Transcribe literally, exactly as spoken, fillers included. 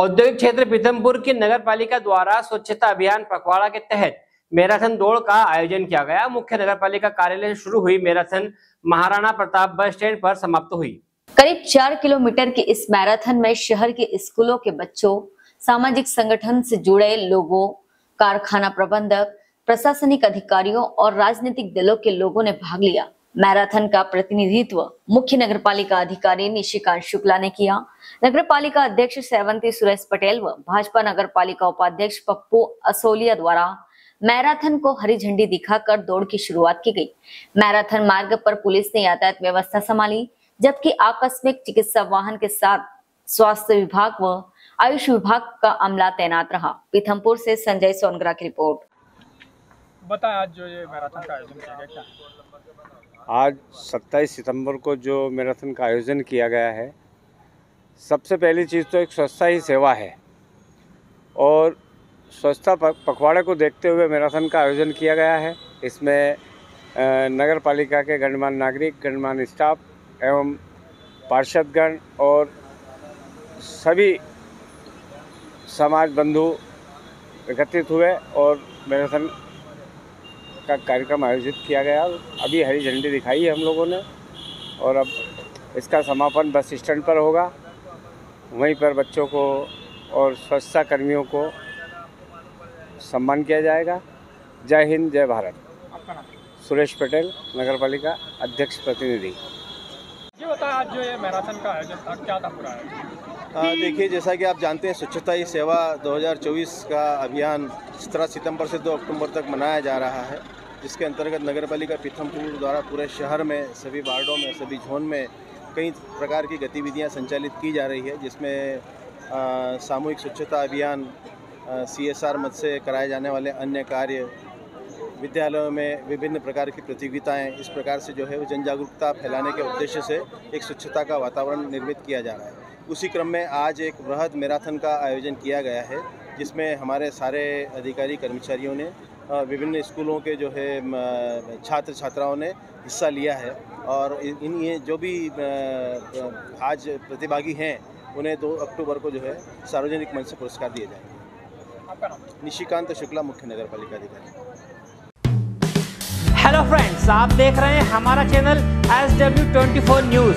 औद्योगिक क्षेत्र पीथमपुर की नगर पालिका द्वारा स्वच्छता अभियान पखवाड़ा के तहत मैराथन दौड़ का आयोजन किया गया। मुख्य नगर पालिका कार्यालय से शुरू हुई marathon Maharana Pratap bus stand पर समाप्त हुई। करीब चार किलोमीटर के इस मैराथन में शहर के स्कूलों के बच्चों, सामाजिक संगठन से जुड़े लोगों, कारखाना प्रबंधक, प्रशासनिक अधिकारियों और राजनीतिक दलों के लोगों ने भाग लिया। मैराथन का प्रतिनिधित्व मुख्य नगरपालिका अधिकारी निशिकांत शुक्ला ने किया। नगरपालिका अध्यक्ष सर्वंती सुरेश पटेल व भाजपा नगरपालिका उपाध्यक्ष पप्पू असोलिया द्वारा मैराथन को हरी झंडी दिखाकर दौड़ की शुरुआत की गई। मैराथन मार्ग पर पुलिस ने यातायात व्यवस्था संभाली, जबकि आकस्मिक चिकित्सा वाहन के साथ स्वास्थ्य विभाग व आयुष विभाग का अमला तैनात रहा। पीथमपुर से संजय सोनगरा की रिपोर्ट। बताएं, आज जो ये मैराथन का आयोजन किया गया क्या? आज सत्ताईस सितंबर को जो मैराथन का आयोजन किया गया है, सबसे पहली चीज़ तो एक स्वच्छता ही सेवा है और स्वच्छता पखवाड़े को देखते हुए मैराथन का आयोजन किया गया है। इसमें नगर पालिका के गणमान्य नागरिक, गणमान्य स्टाफ एवं पार्षदगण और सभी समाज बंधु एकत्रित हुए और मैराथन का कार्यक्रम आयोजित किया गया। अभी हरी झंडी दिखाई है हम लोगों ने और अब इसका समापन बस स्टैंड पर होगा। वहीं पर बच्चों को और स्वच्छता कर्मियों को सम्मान किया जाएगा। जय हिंद, जय भारत। सुरेश पटेल, नगर पालिका अध्यक्ष प्रतिनिधि। ये बताया, आज जो ये मैराथन का आयोजन था, क्या था पूरा आयोजन? देखिए, जैसा कि आप जानते हैं, स्वच्छता ही सेवा दो हज़ार चौबीस का अभियान सत्रह सितंबर से दो अक्टूबर तक मनाया जा रहा है, जिसके अंतर्गत नगर पालिका पीथमपुर द्वारा पूरे शहर में, सभी वार्डों में, सभी जोन में कई प्रकार की गतिविधियां संचालित की जा रही है, जिसमें सामूहिक स्वच्छता अभियान, सी एस आर मद से कराए जाने वाले अन्य कार्य, विद्यालयों में विभिन्न प्रकार की प्रतियोगिताएं, इस प्रकार से जो है वो जन जागरूकता फैलाने के उद्देश्य से एक स्वच्छता का वातावरण निर्मित किया जा रहा है। उसी क्रम में आज एक वृहद मैराथन का आयोजन किया गया है, जिसमें हमारे सारे अधिकारी कर्मचारियों ने, विभिन्न स्कूलों के जो है छात्र छात्राओं ने हिस्सा लिया है और इन ये जो भी आज प्रतिभागी हैं उन्हें दो अक्टूबर को जो है सार्वजनिक मंच से पुरस्कार दिए जाएंगे। निशिकांत शुक्ला, मुख्य नगर पालिका अधिकारी। हेलो फ्रेंड्स, आप देख रहे हैं हमारा channel S W twenty four news.